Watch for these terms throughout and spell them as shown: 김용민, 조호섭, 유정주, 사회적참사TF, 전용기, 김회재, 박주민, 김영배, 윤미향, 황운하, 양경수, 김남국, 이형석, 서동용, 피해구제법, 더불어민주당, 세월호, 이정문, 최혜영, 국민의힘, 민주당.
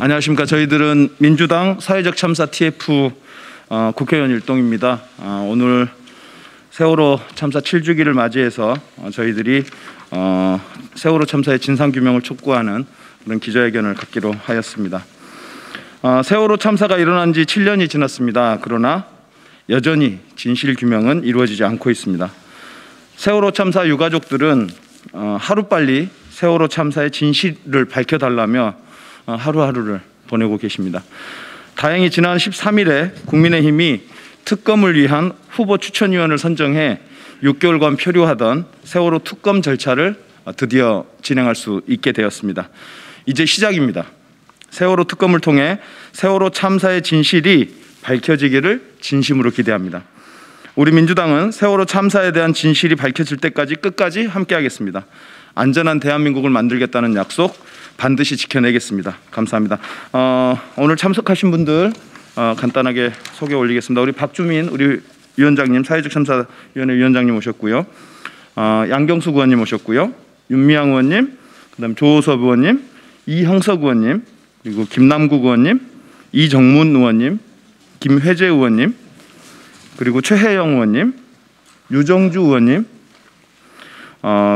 안녕하십니까. 저희들은 민주당 사회적 참사 TF 국회의원 일동입니다. 오늘 세월호 참사 7주기를 맞이해서 저희들이 세월호 참사의 진상규명을 촉구하는 그런 기자회견을 갖기로 하였습니다. 세월호 참사가 일어난 지 7년이 지났습니다. 그러나 여전히 진실규명은 이루어지지 않고 있습니다. 세월호 참사 유가족들은 하루빨리 세월호 참사의 진실을 밝혀달라며 하루하루를 보내고 계십니다. 다행히 지난 13일에 국민의힘이 특검을 위한 후보 추천위원을 선정해 6개월간 표류하던 세월호 특검 절차를 드디어 진행할 수 있게 되었습니다. 이제 시작입니다. 세월호 특검을 통해 세월호 참사의 진실이 밝혀지기를 진심으로 기대합니다. 우리 민주당은 세월호 참사에 대한 진실이 밝혀질 때까지 끝까지 함께하겠습니다. 안전한 대한민국을 만들겠다는 약속 반드시 지켜내겠습니다. 감사합니다. 오늘 참석하신 분들 간단하게 소개 올리겠습니다. 우리 박주민 우리 위원장님, 사회적 참사위원회 위원장님 오셨고요. 양경수 의원님 오셨고요. 윤미향 의원님, 그다음 조호섭 의원님, 이형석 의원님, 그리고 김남국 의원님, 이정문 의원님, 김회재 의원님, 그리고 최혜영 의원님, 유정주 의원님,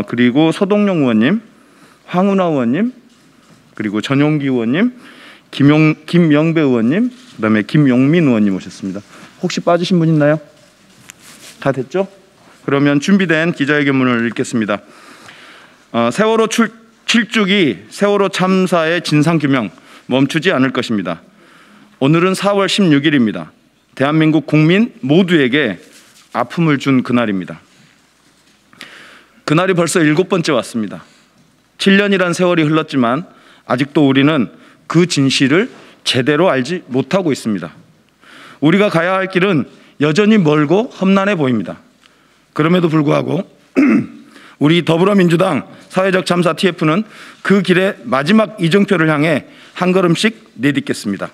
그리고 서동용 의원님, 황운하 의원님, 그리고 전용기 의원님, 김영배 의원님, 그다음에 김용민 의원님 오셨습니다. 혹시 빠지신 분 있나요? 다 됐죠? 그러면 준비된 기자회견문을 읽겠습니다. 세월호 7주기 세월호 참사의 진상규명 멈추지 않을 것입니다. 오늘은 4월 16일입니다. 대한민국 국민 모두에게 아픔을 준 그날입니다. 그날이 벌써 7번째 왔습니다. 7년이란 세월이 흘렀지만 아직도 우리는 그 진실을 제대로 알지 못하고 있습니다. 우리가 가야 할 길은 여전히 멀고 험난해 보입니다. 그럼에도 불구하고 우리 더불어민주당 사회적 참사 TF는 그 길의 마지막 이정표를 향해 한 걸음씩 내딛겠습니다.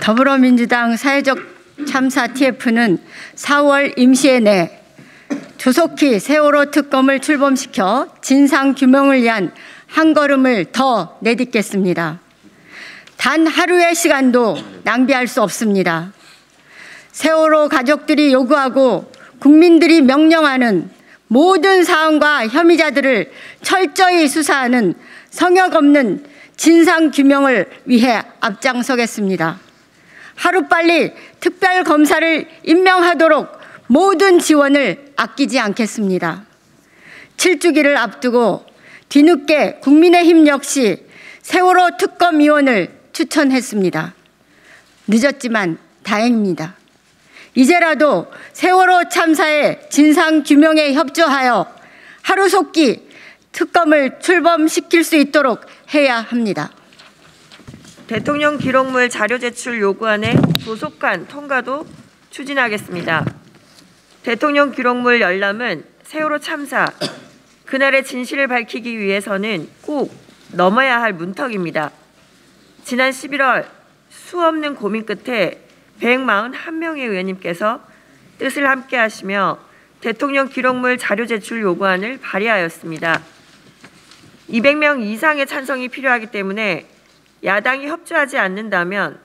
더불어민주당 사회적 참사 TF는 4월 임시회 내 조속히 세월호 특검을 출범시켜 진상규명을 위한 한 걸음을 더 내딛겠습니다. 단 하루의 시간도 낭비할 수 없습니다. 세월호 가족들이 요구하고 국민들이 명령하는 모든 사안과 혐의자들을 철저히 수사하는 성역 없는 진상규명을 위해 앞장서겠습니다. 하루빨리 특별검사를 임명하도록 모든 지원을 아끼지 않겠습니다. 7주기를 앞두고 뒤늦게 국민의힘 역시 세월호 특검위원을 추천했습니다. 늦었지만 다행입니다. 이제라도 세월호 참사의 진상규명에 협조하여 하루속히 특검을 출범시킬 수 있도록 해야 합니다. 대통령 기록물 자료 제출 요구안의 조속한 통과도 추진하겠습니다. 대통령 기록물 열람은 세월호 참사 그날의 진실을 밝히기 위해서는 꼭 넘어야 할 문턱입니다. 지난 11월 수없는 고민 끝에 141명의 의원님께서 뜻을 함께하시며 대통령 기록물 자료 제출 요구안을 발의하였습니다. 200명 이상의 찬성이 필요하기 때문에 야당이 협조하지 않는다면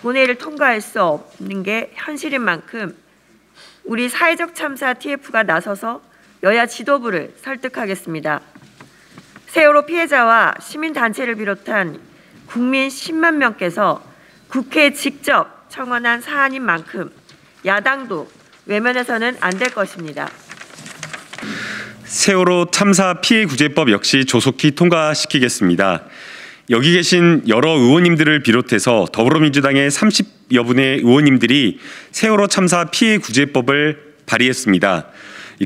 본회의를 통과할 수 없는 게 현실인 만큼 우리 사회적 참사 TF가 나서서 여야 지도부를 설득하겠습니다. 세월호 피해자와 시민단체를 비롯한 국민 10만 명께서 국회에 직접 청원한 사안인 만큼 야당도 외면해서는 안 될 것입니다. 세월호 참사 피해구제법 역시 조속히 통과시키겠습니다. 여기 계신 여러 의원님들을 비롯해서 더불어민주당의 30여 분의 의원님들이 세월호 참사 피해구제법을 발의했습니다.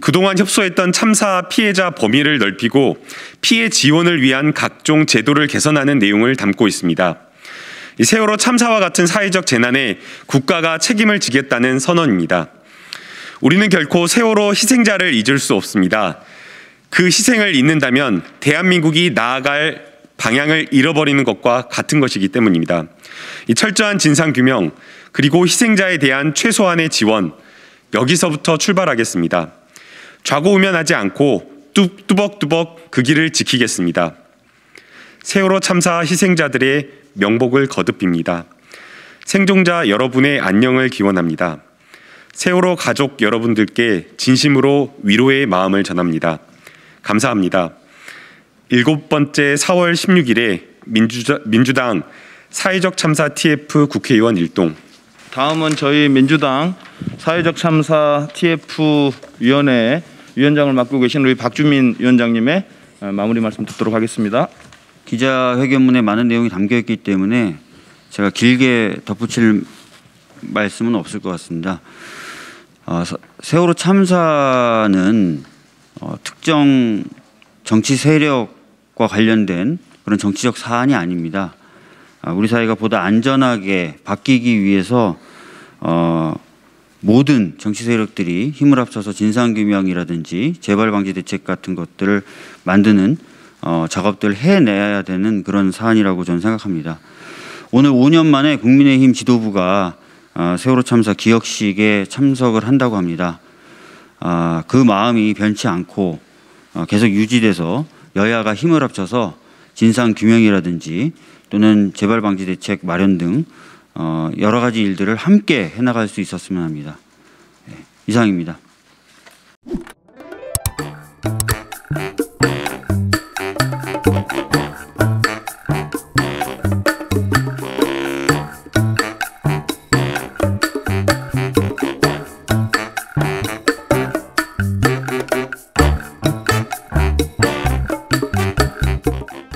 그동안 협소했던 참사 피해자 범위를 넓히고 피해 지원을 위한 각종 제도를 개선하는 내용을 담고 있습니다. 세월호 참사와 같은 사회적 재난에 국가가 책임을 지겠다는 선언입니다. 우리는 결코 세월호 희생자를 잊을 수 없습니다. 그 희생을 잊는다면 대한민국이 나아갈 방향을 잃어버리는 것과 같은 것이기 때문입니다. 이 철저한 진상규명 그리고 희생자에 대한 최소한의 지원, 여기서부터 출발하겠습니다. 좌고우면하지 않고 뚜벅뚜벅 그 길을 지키겠습니다. 세월호 참사 희생자들의 명복을 거듭빕니다. 생존자 여러분의 안녕을 기원합니다. 세월호 가족 여러분들께 진심으로 위로의 마음을 전합니다. 감사합니다. 7번째 4월 16일에 민주당 사회적참사TF 국회의원 일동. 다음은 저희 민주당 사회적참사TF 위원회 위원장을 맡고 계신 우리 박주민 위원장님의 마무리 말씀 듣도록 하겠습니다. 기자회견문에 많은 내용이 담겨있기 때문에 제가 길게 덧붙일 말씀은 없을 것 같습니다. 세월호 참사는 특정 정치 세력과 관련된 그런 정치적 사안이 아닙니다. 우리 사회가 보다 안전하게 바뀌기 위해서 모든 정치 세력들이 힘을 합쳐서 진상규명이라든지 재발방지 대책 같은 것들을 만드는 작업들을 해내야 되는 그런 사안이라고 저는 생각합니다. 오늘 5년 만에 국민의힘 지도부가 세월호 참사 기억식에 참석을 한다고 합니다. 그 마음이 변치 않고 계속 유지돼서 여야가 힘을 합쳐서 진상규명이라든지 또는 재발방지 대책 마련 등 여러 가지 일들을 함께 해나갈 수 있었으면 합니다. 네, 이상입니다.